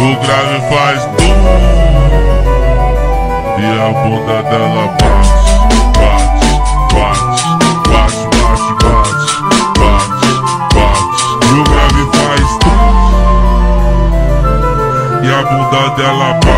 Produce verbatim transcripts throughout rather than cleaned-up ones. O grave faz bum e a bunda dela bate, bate, bate, bate, bate, bate, bate. O grave faz bum e a bunda dela bate.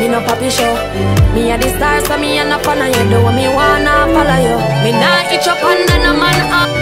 Me no papi show. Me a the stars, so me a no fan of you. Do what me wanna follow you. Me not itch up on none man up.